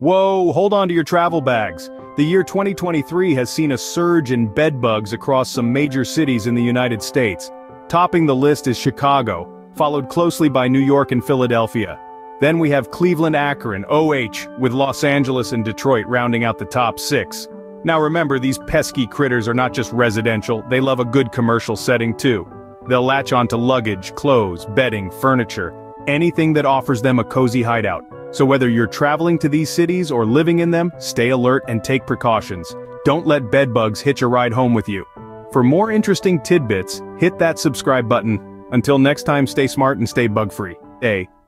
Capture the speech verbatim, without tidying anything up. Whoa, hold on to your travel bags. The year twenty twenty-three has seen a surge in bedbugs across some major cities in the United States. Topping the list is Chicago, followed closely by New York and Philadelphia. Then we have Cleveland-Akron, O H, with Los Angeles and Detroit rounding out the top six. Now remember, these pesky critters are not just residential, they love a good commercial setting too. They'll latch onto luggage, clothes, bedding, furniture, anything that offers them a cozy hideout. So whether you're traveling to these cities or living in them, stay alert and take precautions. Don't let bedbugs hitch a ride home with you. For more interesting tidbits, hit that subscribe button. Until next time, stay smart and stay bug-free. Hey.